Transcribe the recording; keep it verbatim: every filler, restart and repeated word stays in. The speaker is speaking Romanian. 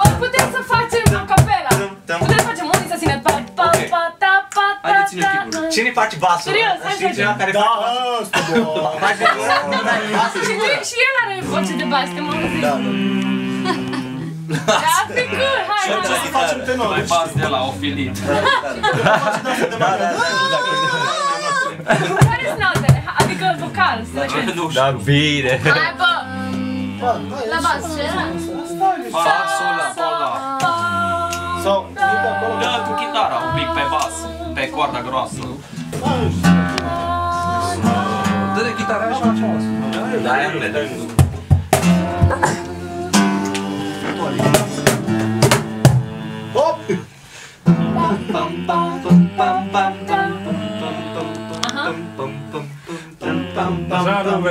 Voi puteți să facem la capela. Puteți să facem unii să țină pa pa pa ta pa ta. Hai ține chipul. Cine face basul? Știi cine care face basul? Și el are voce de bas, te mă auzi. Da, pe cur, hai. Și ce facem pe noi? Mai bas de la ofilit. Care sunt altele? Adică vocal, să știu. Da, bine. Hai bă. La bas, ce era? Fa, sol, la, sol, la. Sau, dă cu chitara un pic pe bas, pe coarda groasă. Dă-te chitara aia și face bas. Da, aia nu le dă. Hop! Așa rube!